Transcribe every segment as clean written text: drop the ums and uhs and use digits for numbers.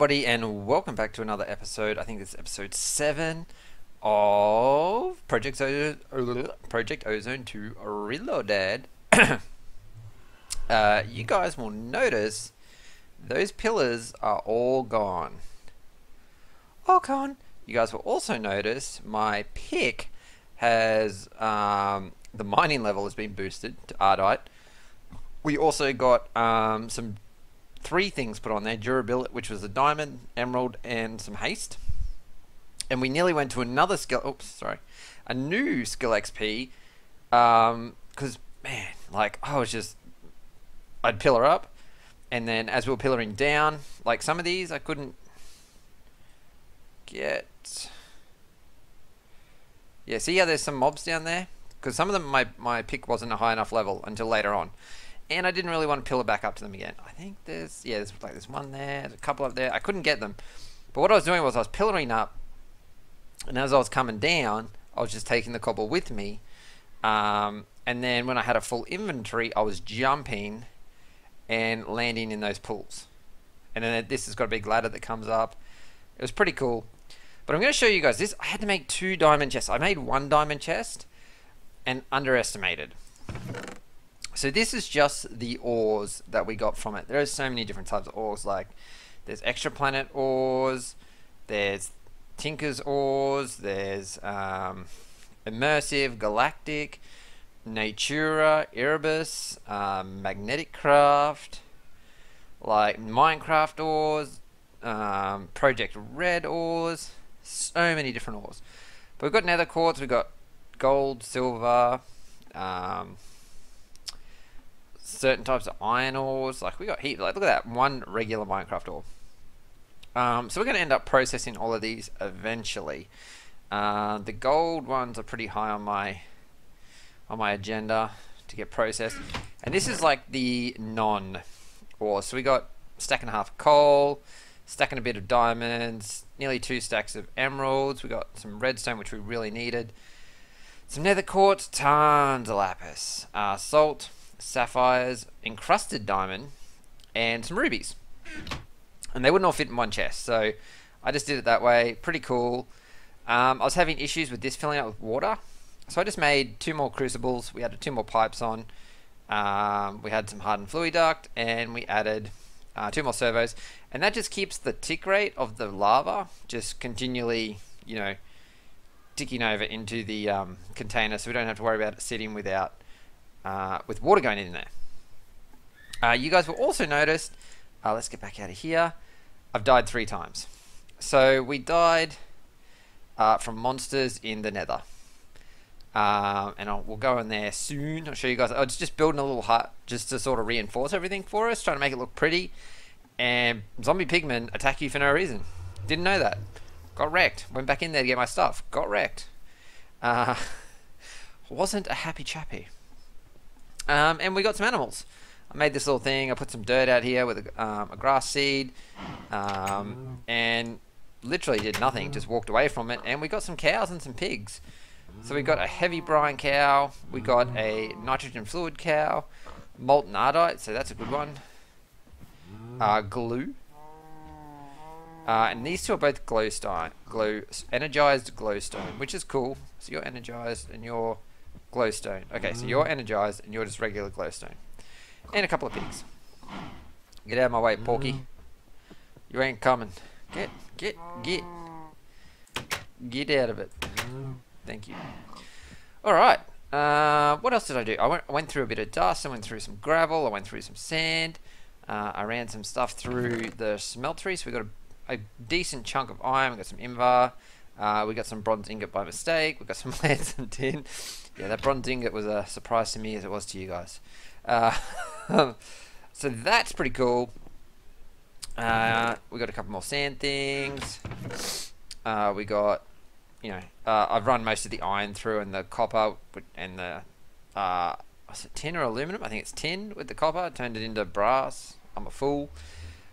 everybody, and welcome back to another episode. I think this is episode 7 of Project Ozone 2 Reloaded. You guys will notice those pillars are all gone. All gone. You guys will also notice my pick has the mining level has been boosted to Ardite. We also got some 3 things put on there, durability, which was a diamond, emerald, and some haste. And we nearly went to another skill, a new skill XP, because, man, like, I'd pillar up, and then as we were pillaring down, like, some of these I couldn't get. Yeah, see how there's some mobs down there? Because some of them, my pick wasn't a high enough level until later on. And I didn't really want to pillar back up to them again. I think there's, yeah, there's like this one there, there's a couple up there. I couldn't get them. But what I was doing was I was pillaring up, and as I was coming down, I was just taking the cobble with me. And then when I had a full inventory, I was jumping and landing in those pools. And then this has got a big ladder that comes up. It was pretty cool. But I'm going to show you guys this. I had to make 2 diamond chests. I made 1 diamond chest and underestimated. So this is just the ores that we got from it. There are so many different types of ores, like there's extra planet ores, there's Tinker's ores, there's Immersive, Galactic, Natura, Erebus, Magnetic Craft, like Minecraft ores, Project Red ores, so many different ores. But we've got nether quartz, we've got gold, silver, certain types of iron ores, like we got heaps. Like look at that one regular Minecraft ore. So we're going to end up processing all of these eventually. The gold ones are pretty high on my agenda to get processed. And this is like the non ore. So we got a stack and a half of coal, stacking a bit of diamonds, nearly 2 stacks of emeralds. We got some redstone, which we really needed. Some nether quartz, tons of lapis, salt, sapphires, encrusted diamond, and some rubies, and they wouldn't all fit in one chest, so I just did it that way. Pretty cool. I was having issues with this filling up with water, so I just made 2 more crucibles. We added 2 more pipes on, we had some hardened fluid duct, and we added 2 more servos, and that just keeps the tick rate of the lava just continually, you know, ticking over into the container, so we don't have to worry about it sitting without with water going in there. You guys will also notice, let's get back out of here, I've died 3 times. So we died from monsters in the nether, and we'll go in there soon. I'll show you guys. I was just building a little hut just to sort of reinforce everything for us, trying to make it look pretty, and zombie pigmen attack you for no reason. Didn't know that. Got wrecked. Went back in there to get my stuff. Got wrecked. Wasn't a happy chappy. And we got some animals. I made this little thing. I put some dirt out here with a grass seed, and literally did nothing, just walked away from it. And we got some cows and some pigs. So we got a heavy brine cow, we got a nitrogen fluid cow, molten ardite, so that's a good one, glue, and these 2 are both energized glowstone, which is cool. So you're energized and you're glowstone. Okay, so you're energized and you're just regular glowstone. And a couple of pigs. Get out of my way, Porky. You ain't coming. Get. Get out of it. Thank you. Alright. What else did I do? I went through a bit of dust. I went through some gravel. I went through some sand. I ran some stuff through the smeltery. So we got a decent chunk of iron. We got some invar. We got some bronze ingot by mistake. We got some lance and tin. Yeah, that bronze ingot was a surprise to me as it was to you guys. So that's pretty cool. We got a couple more sand things. We got, you know, I've run most of the iron through and the copper and the, was it tin or aluminum? I think it's tin with the copper. I turned it into brass. I'm a fool.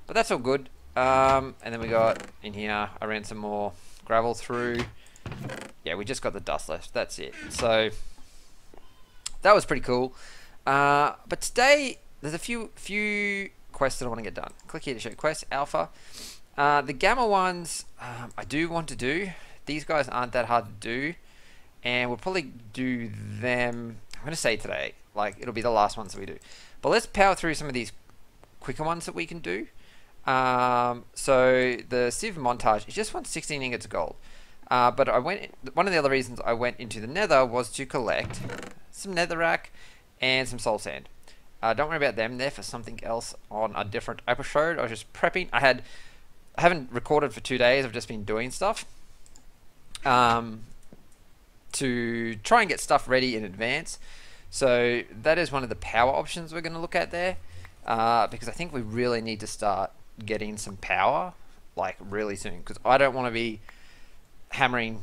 But that's all good. And then we got in here, I ran some more gravel through. Yeah, we just got the dust left. That's it. So that was pretty cool. But today there's a few quests that I want to get done. Click here to show quests alpha. The gamma ones, I do want to do. These guys aren't that hard to do, and we'll probably do them, I'm going to say today, like it'll be the last ones that we do. But let's power through some of these quicker ones that we can do. So the sieve montage, it just wants 16 ingots of gold. But I went, one of the other reasons I went into the nether was to collect some netherrack and some soul sand. Don't worry about them, they're for something else on a different episode. I was just prepping. I haven't recorded for 2 days, I've just been doing stuff. To try and get stuff ready in advance. So that is one of the power options we're going to look at there. Because I think we really need to start getting some power like really soon, because I don't want to be hammering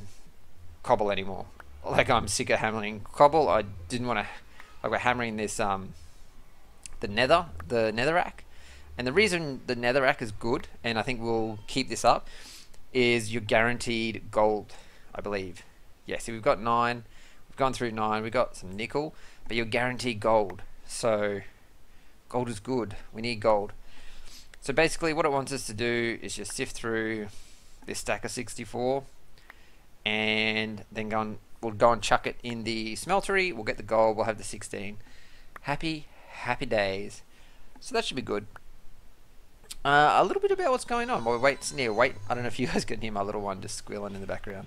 cobble anymore. Like, I'm sick of hammering cobble. I didn't want to, like, we're hammering this the netherrack, and the reason the netherrack is good, and I think we'll keep this up, is you're guaranteed gold, I believe. Yeah, so we've got 9, we've gone through 9, we've got some nickel, but you're guaranteed gold. So gold is good, we need gold. So basically what it wants us to do is just sift through this stack of 64, and then go and, we'll go and chuck it in the smeltery, we'll get the gold, we'll have the 16. Happy days. So that should be good. A little bit about what's going on. Well, wait, Sneer, wait. I don't know if you guys can hear my little one just squealing in the background.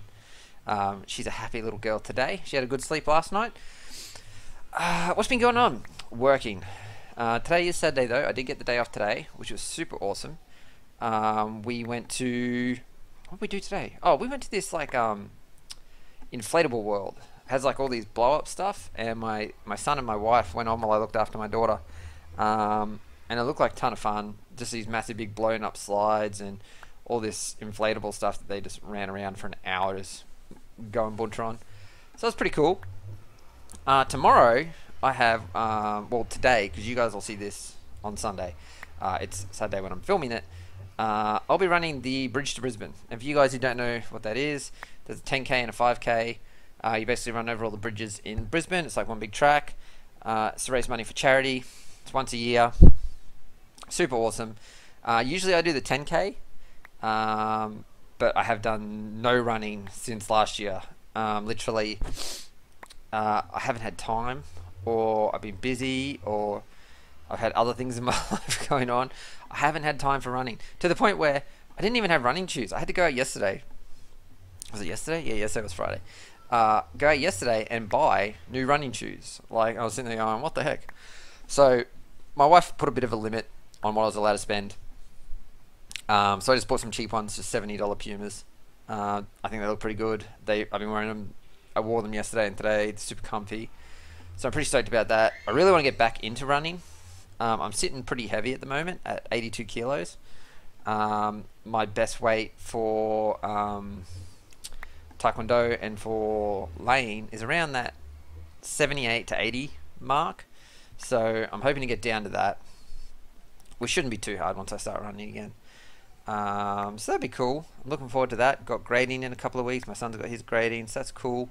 She's a happy little girl today. She had a good sleep last night. What's been going on? Working. Today is Saturday though. I did get the day off today, which was super awesome. We went to, what did we do today? Oh, we went to this like inflatable world. It has like all these blow up stuff, and my son and my wife went on while I looked after my daughter. And it looked like a ton of fun. Just these massive big blown up slides and all this inflatable stuff that they just ran around for an hour just going buntron. So that's pretty cool. Tomorrow I have, well today, because you guys will see this on Sunday, it's Saturday when I'm filming it, I'll be running the Bridge to Brisbane. And for you guys who don't know what that is, there's a 10k and a 5k, you basically run over all the bridges in Brisbane. It's like one big track. It's to raise money for charity. It's once a year, super awesome. Usually I do the 10k, but I have done no running since last year. Literally, I haven't had time, or I've been busy, or I've had other things in my life going on. I haven't had time for running, to the point where I didn't even have running shoes. I had to go out yesterday. Was it yesterday? Yeah, yesterday was Friday. Go out yesterday and buy new running shoes. Like, I was sitting there going, what the heck? So my wife put a bit of a limit on what I was allowed to spend. So I just bought some cheap ones, just $70 Pumas. I think they look pretty good. I've been wearing them. I wore them yesterday and today. They're super comfy. So I'm pretty stoked about that. I really want to get back into running. I'm sitting pretty heavy at the moment at 82 kilos. My best weight for Taekwondo and for laying is around that 78 to 80 mark. So I'm hoping to get down to that, which shouldn't be too hard once I start running again. So that'd be cool. I'm looking forward to that. Got grading in a couple of weeks. My son's got his grading, so that's cool.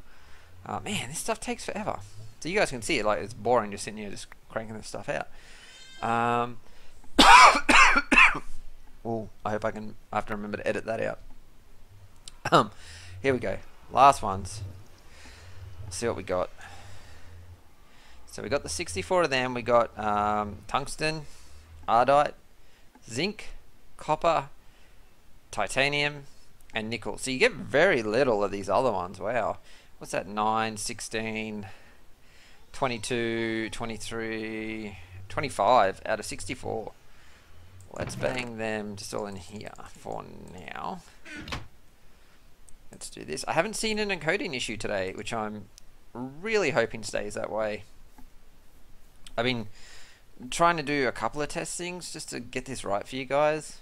Man, this stuff takes forever. So you guys can see it, like, it's boring just sitting here just cranking this stuff out. Oh, I hope I have to remember to edit that out. Here we go. Last ones. Let's see what we got. So we got the 64 of them. We got tungsten, ardite, zinc, copper, titanium, and nickel. So you get very little of these other ones. Wow. What's that? 9, 16, 22, 23, 25 out of 64. Let's bang them just all in here for now. Let's do this. I haven't seen an encoding issue today, which I'm really hoping stays that way. I've been trying to do a couple of test things just to get this right for you guys,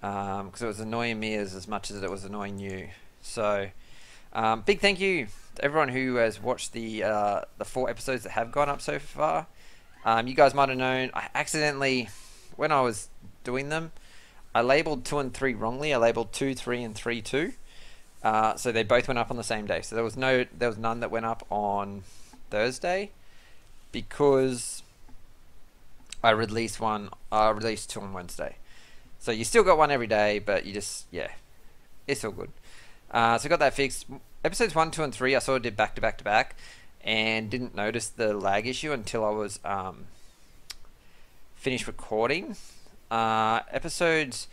because it was annoying me as much as it was annoying you. So big thank you to everyone who has watched the 4 episodes that have gone up so far. You guys might have known I accidentally, when I was doing them, I labeled 2 and 3 wrongly. I labeled 2, 3, and 3, 2. So they both went up on the same day. So there was none that went up on Thursday, because I released 2 on Wednesday. So you still got one every day, but you just, yeah, it's all good. So got that fixed. Episodes 1, 2, and 3, I sort of did back to back to back and didn't notice the lag issue until I was finished recording. Episodes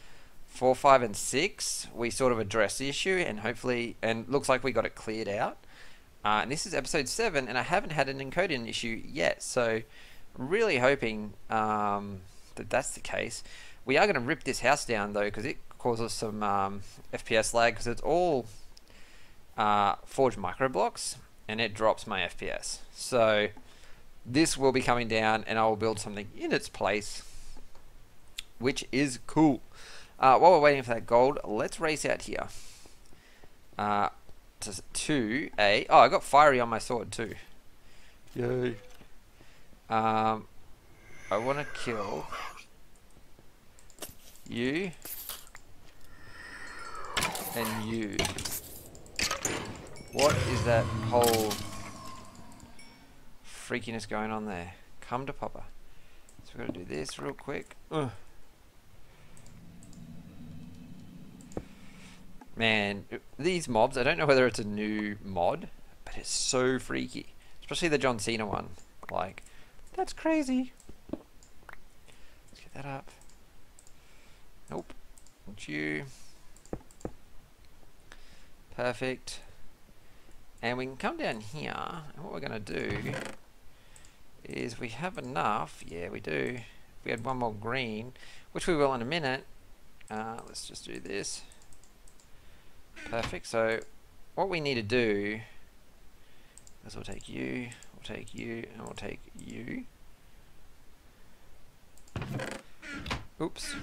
4, 5, and 6, we sort of addressed the issue and hopefully, and looks like we got it cleared out. And this is episode 7, and I haven't had an encoding issue yet, so I'm really hoping that that's the case. We are going to rip this house down though, because it causes some FPS lag, because it's all forged micro blocks and it drops my FPS. So this will be coming down and I will build something in its place, which is cool. While we're waiting for that gold, let's race out here to a... Oh, I got fiery on my sword too. Yay. I want to kill you and you. What is that whole freakiness going on there? Come to Papa. So we're going to do this real quick. Ugh. Man, these mobs, I don't know whether it's a new mod, but it's so freaky. Especially the John Cena one. Like, that's crazy. Let's get that up. Nope. Not you. Perfect. And we can come down here, and what we're going to do is we have enough. Yeah, we do. We had one more green, which we will in a minute. Let's just do this. Perfect. So what we need to do is we'll take you, and we'll take you. Oops.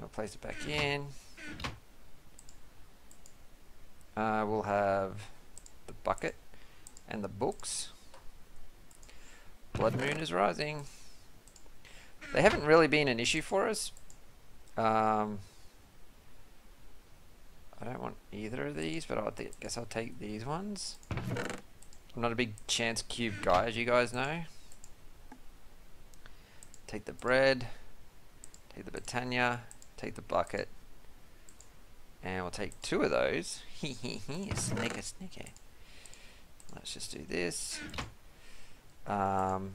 I'll place it back in. We'll have the bucket and the books. Blood moon is rising. They haven't really been an issue for us. I don't want either of these, but I guess I'll take these ones. I'm not a big chance cube guy, as you guys know. Take the bread. Take the Botania, take the bucket, and we'll take two of those. Sneaker, sneaker. Let's just do this. Redstone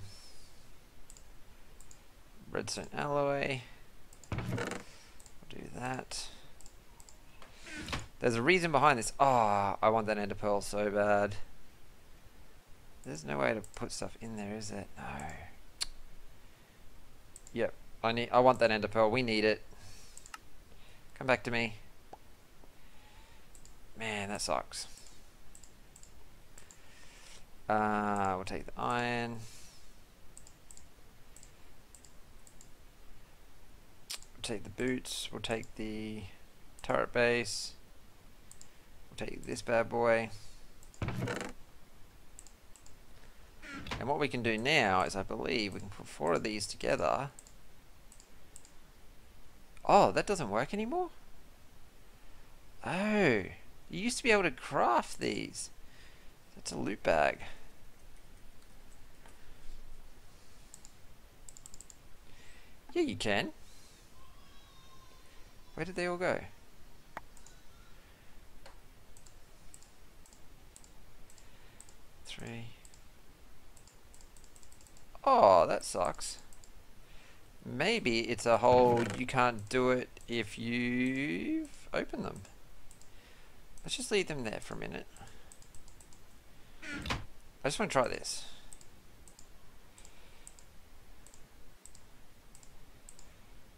alloy. We'll do that. There's a reason behind this. Oh, I want that ender pearl so bad. There's no way to put stuff in there, is there? No. Yep. I want that ender pearl. We need it. Come back to me. Man, that sucks. We'll take the iron. We'll take the boots. We'll take the turret base. We'll take this bad boy. And what we can do now is, I believe, we can put four of these together. Oh, that doesn't work anymore? Oh, you used to be able to craft these. That's a loot bag. Yeah, you can. Where did they all go? Three. Oh, that sucks. Maybe it's a whole, you can't do it if you've opened them. Let's just leave them there for a minute. I just want to try this.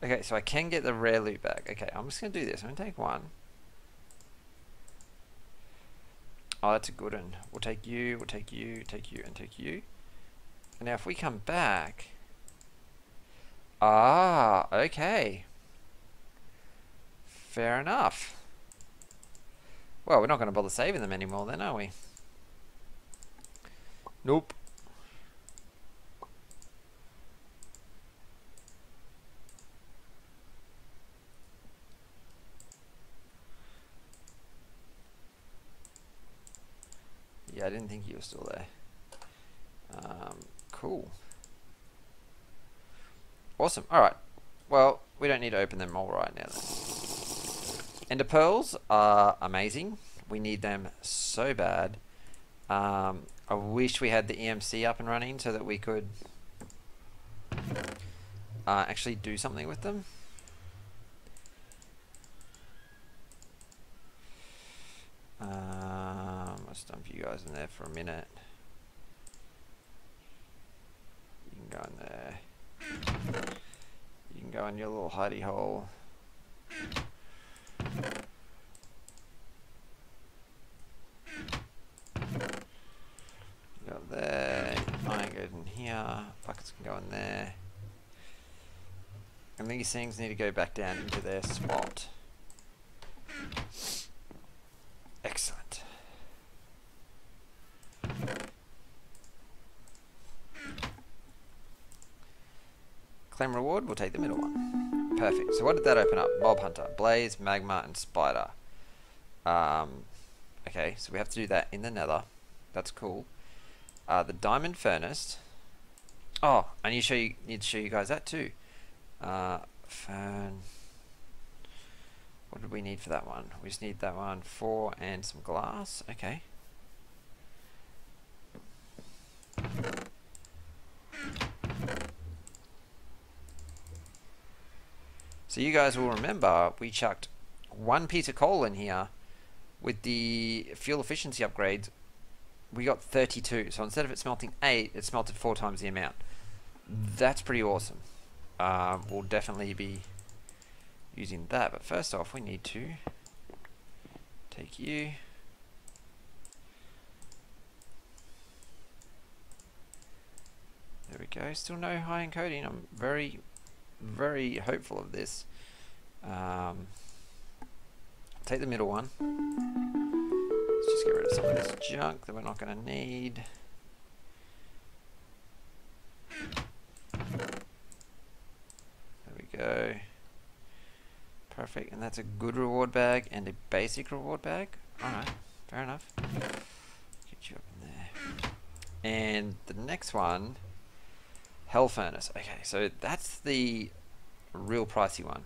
Okay, so I can get the rare loot bag. Okay, I'm just going to do this. I'm going to take one. Oh, that's a good one. We'll take you, we'll take you, take you, and take you. And now if we come back... Ah, okay. Fair enough. Well, we're not going to bother saving them anymore then, are we? Nope. Yeah, I didn't think you were still there. Cool. Awesome. All right. Well, we don't need to open them all right now then. Ender pearls are amazing. We need them so bad. I wish we had the EMC up and running so that we could actually do something with them. Let's dump you guys in there for a minute. You can go in there. You can go in your little hidey hole. Go there. Mine goes in here. Buckets can go in there. And these things need to go back down into their spot. Excellent. Claim reward, we'll take the middle one. Perfect. So what did that open up? Mob Hunter, Blaze, Magma, and Spider. Okay, so we have to do that in the Nether. That's cool. The Diamond Furnace. Oh, I need to show you guys that too. Fern. What do we need for that one? We just need that one, 4 and some glass. Okay. So you guys will remember we chucked one piece of coal in here. With the fuel efficiency upgrades, we got 32. So instead of it smelting 8, it smelted 4 times the amount. That's pretty awesome. We'll definitely be using that, but first off we need to take you. There we go. Still no high encoding. I'm very, very hopeful of this. Take the middle one. Let's just get rid of some of this junk that we're not going to need. There we go. Perfect, and that's a good reward bag and a basic reward bag. Alright, fair enough. Get you up in there. And the next one, Hell Furnace. Okay, so that's the real pricey one.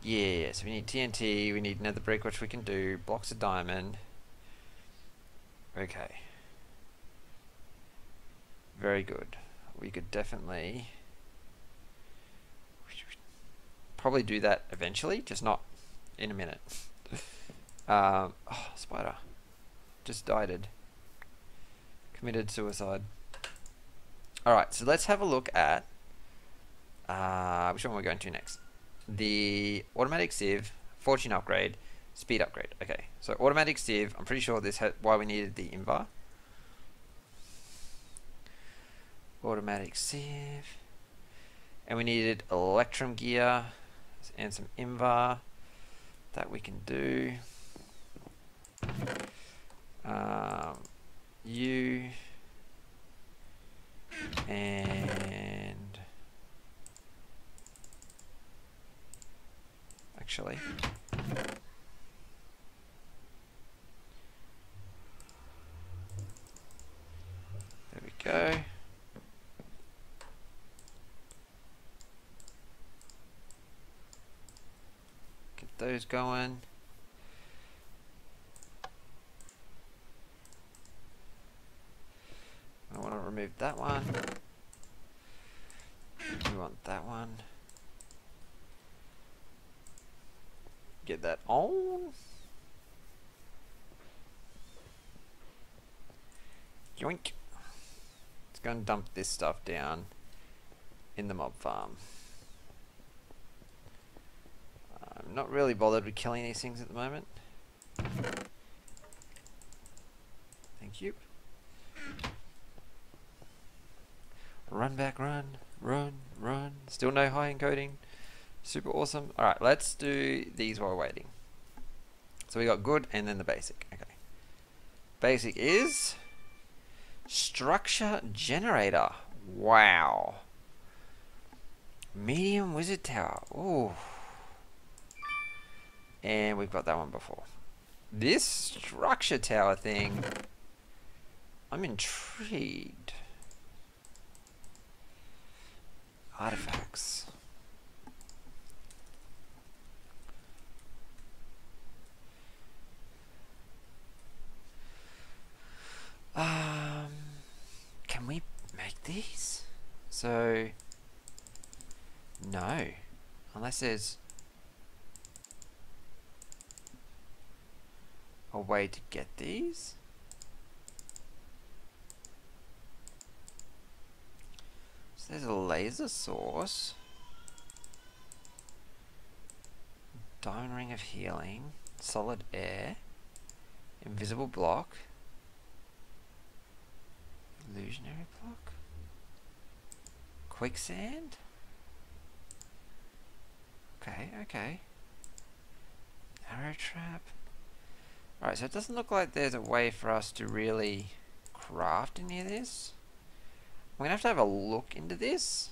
Yeah, so we need TNT, we need nether brick, which we can do, blocks of diamond. Okay. Very good. We could definitely probably do that eventually, just not in a minute. Oh, spider. Just died. Committed suicide. Alright, so let's have a look at which one we're going to next. The automatic sieve, fortune upgrade, speed upgrade. Okay, so automatic sieve, I'm pretty sure this had why we needed the invar. Automatic sieve. And we needed electrum gear. And some invar that we can do. You and actually, there we go. Get those going. I want to remove that one. We want that one. Get that on. Yoink. Let's go and dump this stuff down in the mob farm. I'm not really bothered with killing these things at the moment. Thank you. Run back, run, run, run. Still no high encoding. Super awesome. Alright, let's do these while waiting. So we got good and then the basic. Okay. Basic is structure generator. Wow. Medium wizard tower. Ooh. And we've got that one before. This structure tower thing, I'm intrigued. Artifacts. So no, unless there's a way to get these. So there's a laser source, diamond ring of healing, solid air, invisible block, illusionary block, quicksand. Okay, okay. Arrow trap. Alright, so it doesn't look like there's a way for us to really craft any of this. We're gonna have to have a look into this.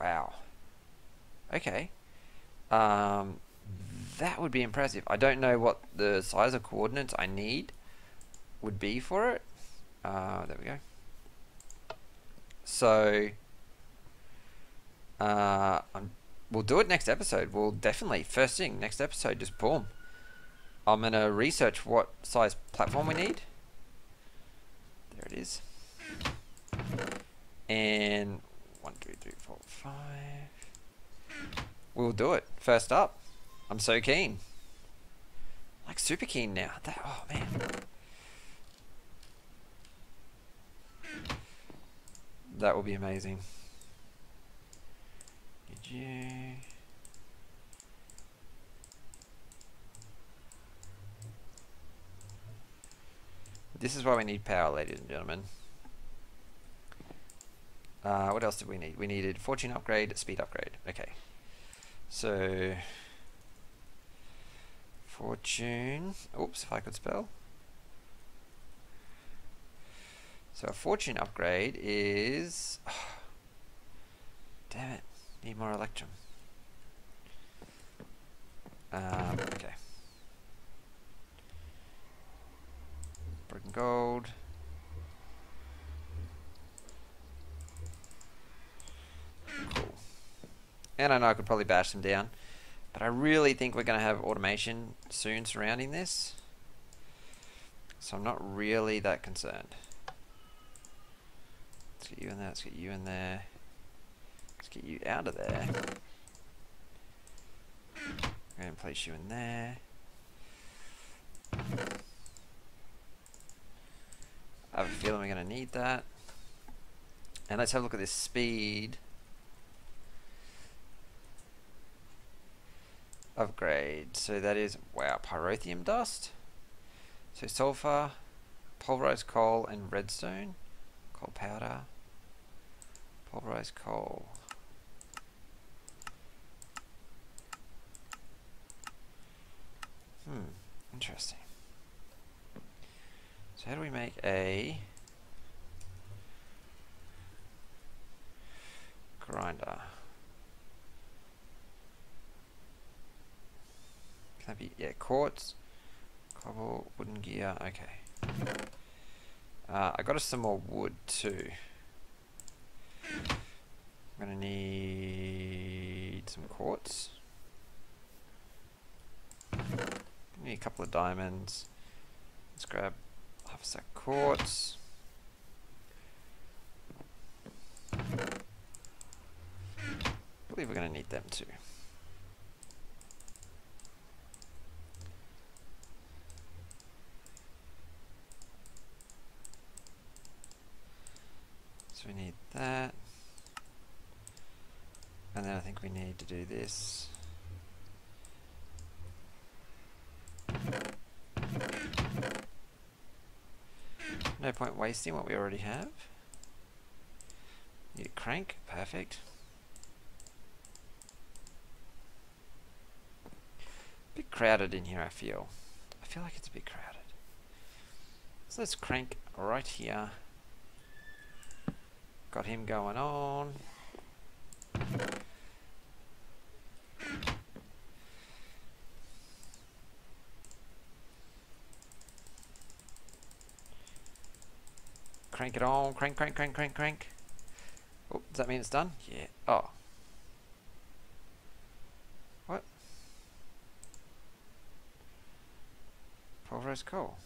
Wow. Okay. That would be impressive. I don't know what the size of coordinates I need would be for it. There we go. So, we'll do it next episode. We'll definitely, first thing, next episode, just boom. I'm going to research what size platform we need. There it is. And 1, 2, 3, 4, 5. We'll do it. First up. I'm so keen. Like super keen now. That, oh man. That will be amazing. Did you... This is why we need power, ladies and gentlemen. What else did we need? We needed fortune upgrade, speed upgrade. Okay. So... Fortune... Oops, if I could spell. So a fortune upgrade is... Oh, damn it. Need more electrum. Okay. Broken gold. Cool. And I know I could probably bash them down, but I really think we're going to have automation soon surrounding this, so I'm not really that concerned. Let's get you in there, let's get you in there, let's get you out of there. I'm going to place you in there. I have a feeling we're going to need that. And let's have a look at this speed. Upgrade. So that is, wow, pyrothium dust. So sulfur, pulverized coal and redstone. Coal powder. Pulverized coal. Interesting. So how do we make a grinder? Can that be, yeah, quartz, cobble, wooden gear, okay. I got us some more wood too. I'm gonna need some quartz. Need a couple of diamonds. Let's grab half a sack quartz. I believe we're going to need them too. So we need that. And then I think we need to do this. No point wasting what we already have. Need a crank, perfect. A bit crowded in here, I feel. I feel like it's a bit crowded. So let's crank right here. Got him going on. Crank it on, crank, crank, crank, crank, crank. Oh, does that mean it's done? Yeah. Oh. What? Pulverized coal.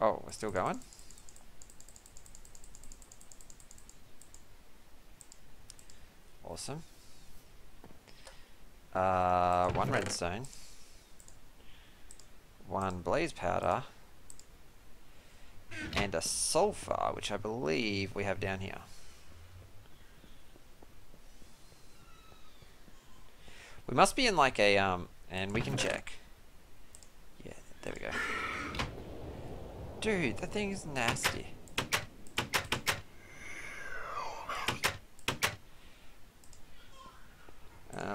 Oh, we're still going? awesome. One redstone, one blaze powder, and a sulfur, which I believe we have down here. We must be in like a, and we can check. Yeah, there we go. Dude, that thing is nasty.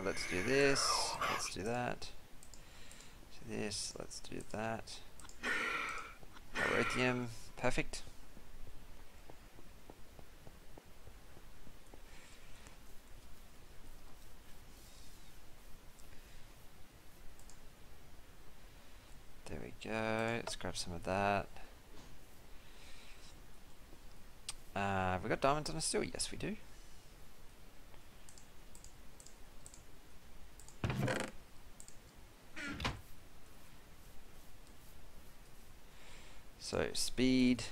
Let's do this, let's do that, this, let's do that. Parathium, perfect. There we go, let's grab some of that. Have we got diamonds on us still? Yes, we do. So, speed.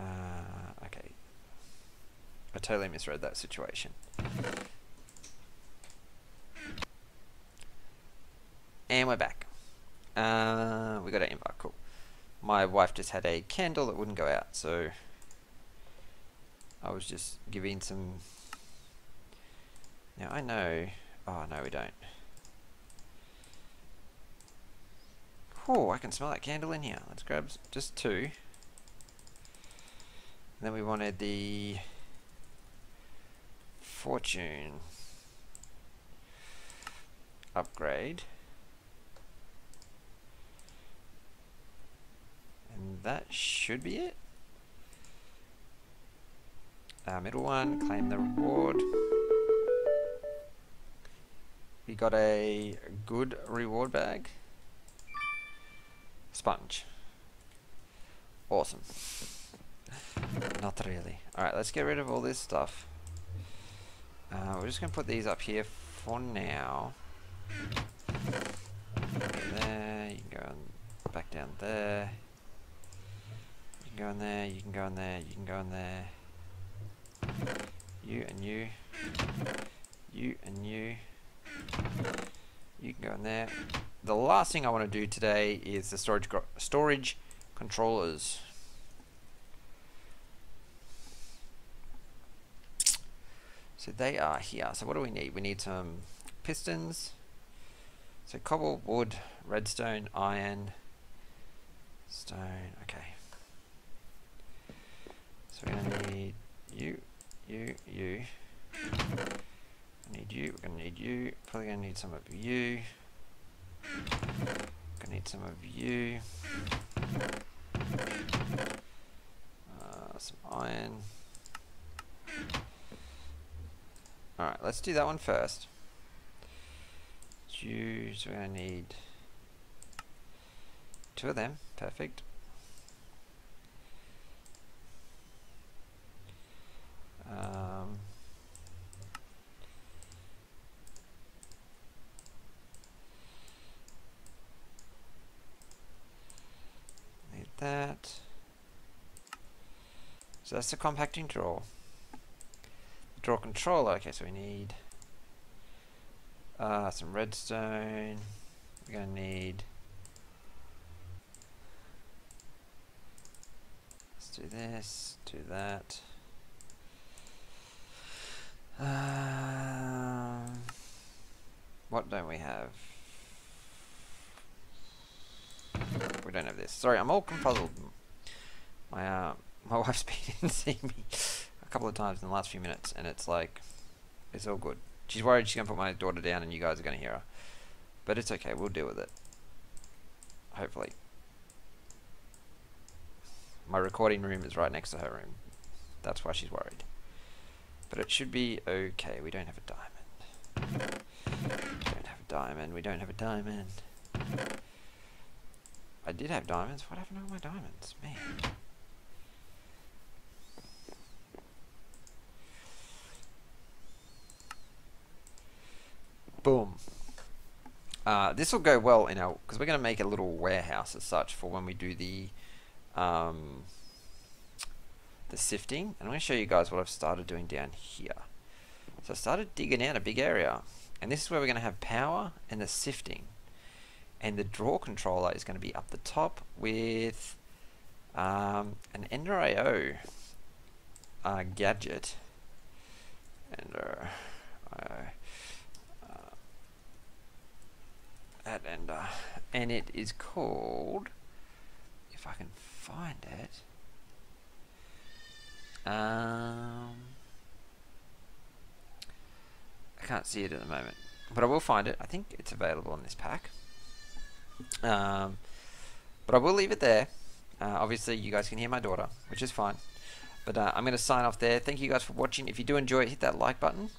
Okay. I totally misread that situation. And we're back. We got an invite, cool. My wife just had a candle that wouldn't go out, so I was just giving some. Now I know. Oh, no, we don't. Oh, I can smell that candle in here. Let's grab just two. And then we wanted the fortune upgrade. And that should be it. Our middle one, claim the reward. We got a good reward bag. Sponge. Awesome. Not really. Alright, let's get rid of all this stuff. We're just going to put these up here for now. There, you can go on, back down there. You can go in there, you can go in there, you can go in there. You and you. You and you. You can go in there. The last thing I want to do today is the storage controllers. So they are here. So what do we need? We need some pistons. So cobble, wood, redstone, iron, stone. Okay. So we're going to need you, you, you. Need you, we're gonna need you, probably gonna need some of you, gonna need some of you, some iron. Alright, let's do that one first. You, so we're gonna need two of them, perfect. That. So that's the compacting drawer. The drawer controller. Okay, so we need some redstone. We're gonna need. Let's do this. Do that. What don't we have? We don't have this. Sorry, I'm all confuzzled. My wife's been in seeing me a couple of times in the last few minutes, and it's like, it's all good. She's worried she's going to put my daughter down and you guys are going to hear her. But it's okay, we'll deal with it. Hopefully. My recording room is right next to her room. That's why she's worried. But it should be okay. We don't have a diamond. We don't have a diamond. We don't have a diamond. I did have diamonds. What happened to all my diamonds? Man. Boom. This will go well in our, because we're going to make a little warehouse as such for when we do the the sifting, and I'm going to show you guys what I've started doing down here. So I started digging out a big area, and this is where we're going to have power and the sifting, and the draw controller is going to be up the top with an Ender IO gadget. Ender IO at Ender, and it is called, if I can find it, I can't see it at the moment, but I will find it. I think it's available in this pack, but I will leave it there. Obviously you guys can hear my daughter, which is fine, but I'm going to sign off there. Thank you guys for watching. If you do enjoy it, hit that like button.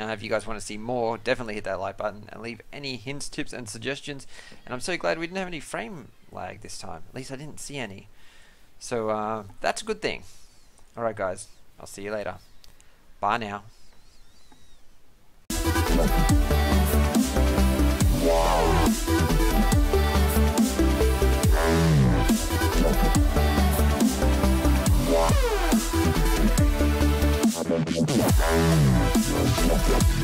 If you guys want to see more, definitely hit that like button and leave any hints, tips and suggestions. And I'm so glad we didn't have any frame lag this time. At least I didn't see any. So that's a good thing. Alright guys, I'll see you later. Bye now. We'll be right back.